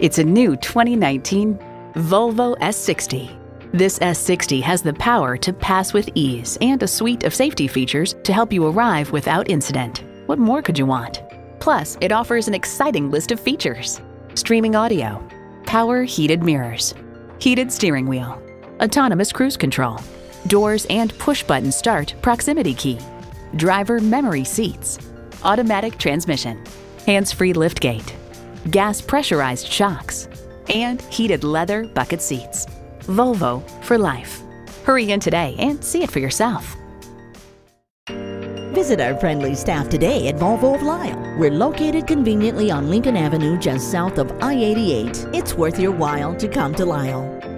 It's a new 2019 Volvo S60. This S60 has the power to pass with ease and a suite of safety features to help you arrive without incident. What more could you want? Plus, it offers an exciting list of features: streaming audio, power heated mirrors, heated steering wheel, autonomous cruise control, doors and push-button start proximity key, driver memory seats, automatic transmission, hands-free liftgate, gas pressurized shocks, and heated leather bucket seats. Volvo for life. Hurry in today and see it for yourself. Visit our friendly staff today at Volvo of Lisle. We're located conveniently on Lincoln Avenue just south of I-88. It's worth your while to come to Lisle.